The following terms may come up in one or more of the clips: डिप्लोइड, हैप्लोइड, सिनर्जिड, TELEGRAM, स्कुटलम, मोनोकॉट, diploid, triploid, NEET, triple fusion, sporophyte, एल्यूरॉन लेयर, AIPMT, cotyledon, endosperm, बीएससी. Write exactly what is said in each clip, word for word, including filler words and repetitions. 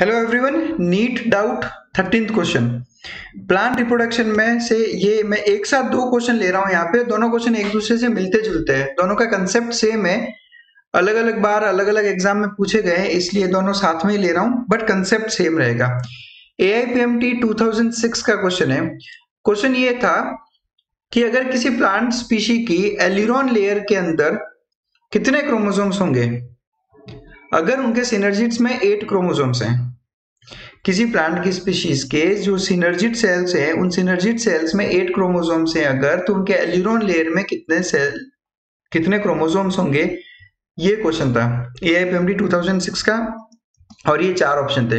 Hello everyone, NEET doubt thirteenth question plant reproduction में से ये मैं एक साथ दो क्वेश्चन ले रहा हूँ। यहाँ पे दोनों क्वेश्चन एक दूसरे से मिलते जुलते हैं, दोनों का कंसेप्ट सेम है, अलग अलग बार अलग अलग एग्जाम में पूछे गए हैं इसलिए दोनों साथ में ही ले रहा हूँ, बट कंसेप्ट सेम रहेगा। A I P M T two thousand six का क्वेश्चन है। क्वेश्चन ये था कि अगर किसी प्लांट स्पीशी की एल्यूरॉन लेयर के अंदर कितने क्रोमोसोम्स होंगे अगर उनके सिनर्जिड्स में एट क्रोमोसोम्स हैं। किसी प्लांट की स्पीशीज के जो सिनर्जिड सेल्स हैं उन सिनर्जिड सेल्स में एट क्रोमोसोम्स हैं अगर, तो उनके एल्यूरॉन लेयर में कितने सेल कितने क्रोमोसोम्स होंगे, ये क्वेश्चन था A I P M T two thousand six का। और ये चार ऑप्शन थे।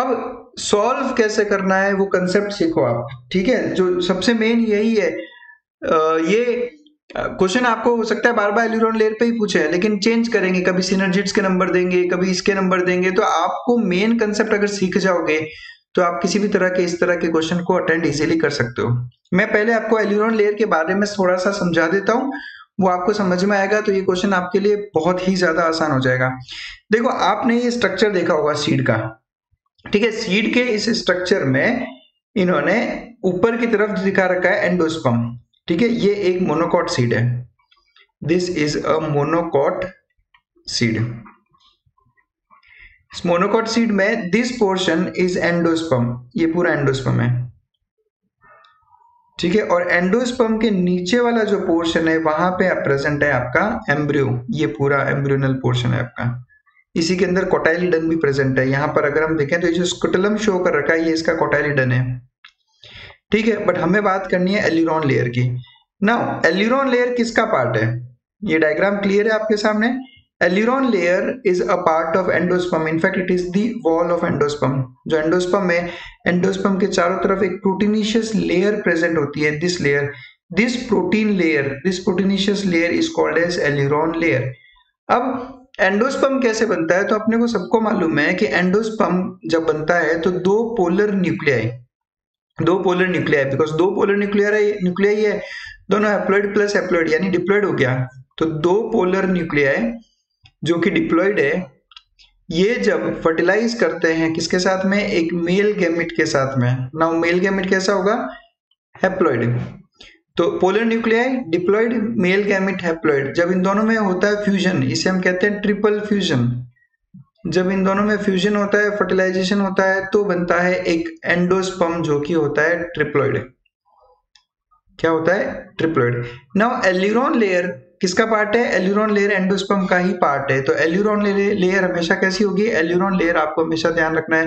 अब सॉल्व कैसे करना है वो कंसेप्ट सीखो आप, ठीक है। जो सबसे मेन यही है, ये क्वेश्चन आपको हो सकता है बार बार एल्यूरॉन लेयर पे ही पूछे, लेकिन चेंज करेंगे, कभी सिनर्जिड्स के नंबर देंगे, कभी इसके नंबर देंगे, तो आपको मेन कंसेप्ट अगर सीख जाओगे तो आप किसी भी तरह के इस तरह के क्वेश्चन को अटेंड इजीली कर सकते हो। मैं पहले आपको एल्यूरॉन लेयर के बारे में थोड़ा सा समझा देता हूँ, वो आपको समझ में आएगा तो ये क्वेश्चन आपके लिए बहुत ही ज्यादा आसान हो जाएगा। देखो, आपने ये स्ट्रक्चर देखा होगा सीड का, ठीक है। सीड के इस स्ट्रक्चर में इन्होंने ऊपर की तरफ दिखा रखा है एंडोस्पर्म, ठीक है। ये एक मोनोकॉट सीड है, this is a मोनोकॉट seed. इस मोनोकॉट सीड में दिस पोर्शन इज एंडोस्पर्म, ये पूरा एंडोस्पर्म है, ठीक है। और एंडोस्पर्म के नीचे वाला जो पोर्शन है वहां पे प्रेजेंट है आपका एम्ब्रियो, ये पूरा एम्ब्रियोनल पोर्शन है आपका। इसी के अंदर कोटाइलिडन भी प्रेजेंट है। यहां पर अगर हम देखें तो ये जो स्कुटलम शो कर रखा है ये इसका कोटाइलिडन है, ठीक है। बट हमें बात करनी है एल्यूरॉन लेयर की। नाउ एल्यूरॉन लेयर किसका पार्ट है? ये डायग्राम क्लियर है आपके सामने। एल्यूरॉन लेयर is a part of endosperm, in fact it is the wall of endosperm. जो एंडोस्पर्म है, एंडोस्पर्म के चारों तरफ एक प्रोटीनिशियस लेयर प्रेजेंट होती है, this layer, this protein layer, this proteinaceous layer is called as एल्यूरॉन लेयर। अब endosperm कैसे बनता है तो अपने को सबको मालूम है कि एंडोस्पर्म जब बनता है तो दो पोलर न्यूक्लियाई दो पोलर न्यूक्लियर, बिकॉज दो पोलर न्यूक्लियर है, न्यूक्लियर ही है दोनों, हैप्लोइड प्लस हैप्लोइड यानी डिप्लोइड हो गया। तो दो पोलर न्यूक्लियर जो कि डिप्लोइड है, ये जब फर्टिलाइज करते हैं किसके साथ में, एक मेल गैमेट के साथ में। नाउ मेल गैमेट कैसा होगा? हैप्लोइड। तो polar nuclear डिप्लोइड, male gamete हैप्लोइड। जब इन दोनों में होता है फ्यूजन, इसे हम कहते हैं ट्रिपल फ्यूजन। जब इन दोनों में फ्यूजन होता है, फर्टिलाइजेशन होता है, तो बनता है एक एंडोस्पर्म जो कि होता है ट्रिप्लोइड। क्या होता है? ट्रिप्लोइड। नाउ एल्यूरॉन लेयर किसका पार्ट है? एल्यूरॉन लेयर एंडोस्पर्म का ही पार्ट है। तो एल्यूरॉन लेयर हमेशा कैसी होगी? एल्यूरॉन लेयर आपको हमेशा ध्यान रखना है,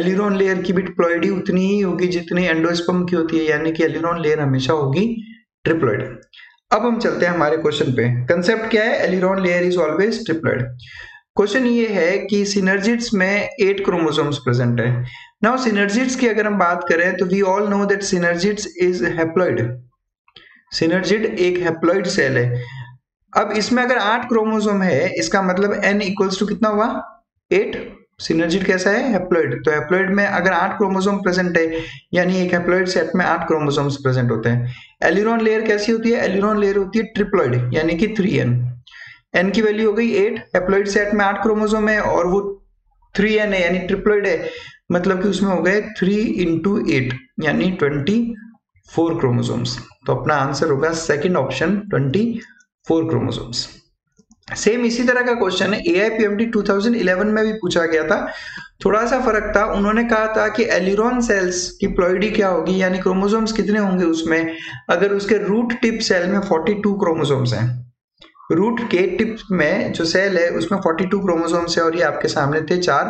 एल्यूरॉन लेयर की भी डिप्लॉयडी उतनी ही होगी जितनी एंडोस्पर्म की होती है, यानी कि एल्यूरॉन लेयर हमेशा होगी ट्रिप्लोइड। अब हम चलते हैं हमारे क्वेश्चन पे। कंसेप्ट क्या है? एल्यूरॉन लेयर is always triploid. Question ये है कि सिनर्जिड्स में एट क्रोमोसोम्स प्रेजेंट है। नाउ सिनर्जिड्स की अगर हम बात करें तो we all know that synergids is हैप्लोइड। सिनर्जिड एक हैप्लोइड सेल है। अब इसमें अगर आठ क्रोमोसोम है, इसका मतलब n इक्वल्स टू कितना हुआ? एट। सिनर्जिड कैसा है? हैप्लोइड। तो हैप्लोइड में अगर आठ क्रोमोसोम प्रेजेंट है यानी एक हैप्लोइड सेट में आठ क्रोमोसोम्स प्रेजेंट होते हैं। एल्यूरॉन लेयर कैसी होती है? एल्यूरॉन लेयर होती है ट्रिप्लोइड यानी कि थ्री एन। एन की वैल्यू हो गई एट, हैप्लोइड सेट में आठ क्रोमोसोम है और वो थ्री एन है यानी ट्रिप्लोइड है, मतलब कि उसमें हो गए थ्री इंटू एट यानी ट्वेंटी फोर क्रोमोसोम्स। तो अपना आंसर होगा second option, twenty four chromosomes. Same इसी तरह का question A I P M T two thousand eleven में भी पूछा गया था, थोड़ा सा फर्क था। उन्होंने कहा था कि एल्यूरॉन सेल्स की प्लॉइडी क्या होगी यानी क्रोमोसोम्स कितने होंगे उसमें, अगर उसके रूट टिप सेल में फोर्टी टू क्रोमोसोम्स हैं। रूट के टिप में जो सेल है उसमें फोर्टी टू क्रोमोसोम्स है और ये आपके सामने थे चार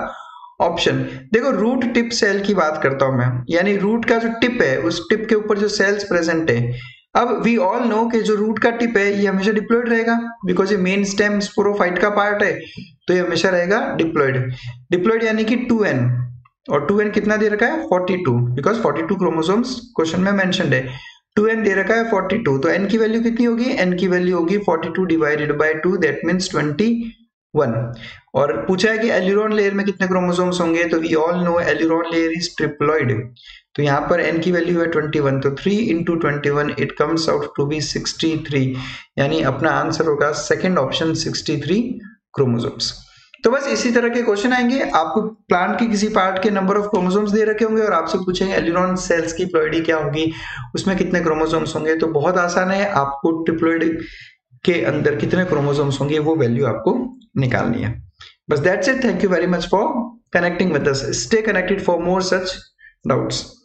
ऑप्शन। देखो, रूट टिप सेल की बात करता हूं मैं, यानी रूट का जो टिप है उस टिप के ऊपर जो सेल्स प्रेजेंट है। अब वी ऑल नो कि जो रूट का टिप है ये हमेशा डिप्लॉयड रहेगा, बिकॉज ये मेन स्टेम स्पोरोफाइट का पार्ट है, तो ये हमेशा रहेगा डिप्लॉयड। डिप्लॉयड यानी कि टू एन, और टू एन कितना दे रखा है? Forty two, because forty two chromosomes question में मेंशन्ड है। टू एन दे रखा है फोर्टी टू, तो n की वैल्यू कितनी होगी? n की वैल्यू होगी forty two divided by two, that means twenty one. और पूछा है कि एल्यूरॉन लेयर में कितने क्रोमोसोम्स होंगे, तो we all know एल्यूरॉन लेयर is triploid, तो यहाँ पर n की वैल्यू है ट्वेंटी वन, तो three into twenty one it comes out to be sixty three, यानी अपना आंसर होगा second option, sixty three chromosomes. तो बस इसी तरह के क्वेश्चन आएंगे। आपको प्लांट के किसी पार्ट के नंबर ऑफ क्रोमोसोम्स दे रखे होंगे और आपसे पूछेंगे एल्यूरॉन सेल्स की प्लॉइडी क्या होगी, उसमें कितने क्रोमोसोम्स होंगे। तो बहुत आसान है, आपको ट्रिप्लोइड के अंदर कितने क्रोमोसोम्स होंगे वो वैल्यू आपको निकालनी है। बस that's it. Thank you very much for connecting with us. Stay connected for more such doubts.